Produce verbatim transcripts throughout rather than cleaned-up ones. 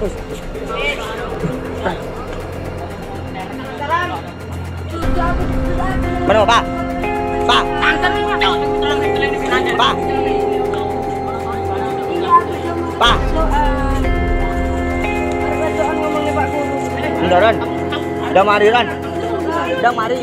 Mana Pak? Pak, Pak. Pak. Undaran. Udah mari, Ran. Udah mari.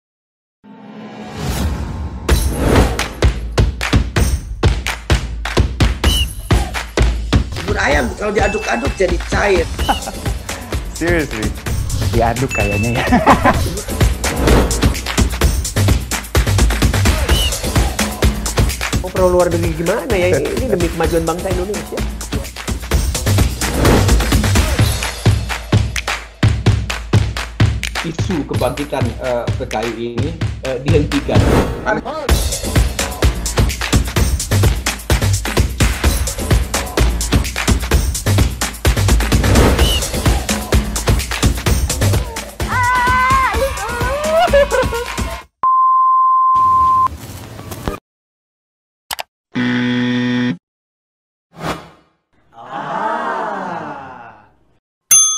Ayam kalau diaduk-aduk jadi cair. Seriously, diaduk kayaknya ya. Perlu luar negeri gimana ya ini, ini demi kemajuan bangsa Indonesia. Isu kebangkitan uh, P K I ini uh, dihentikan.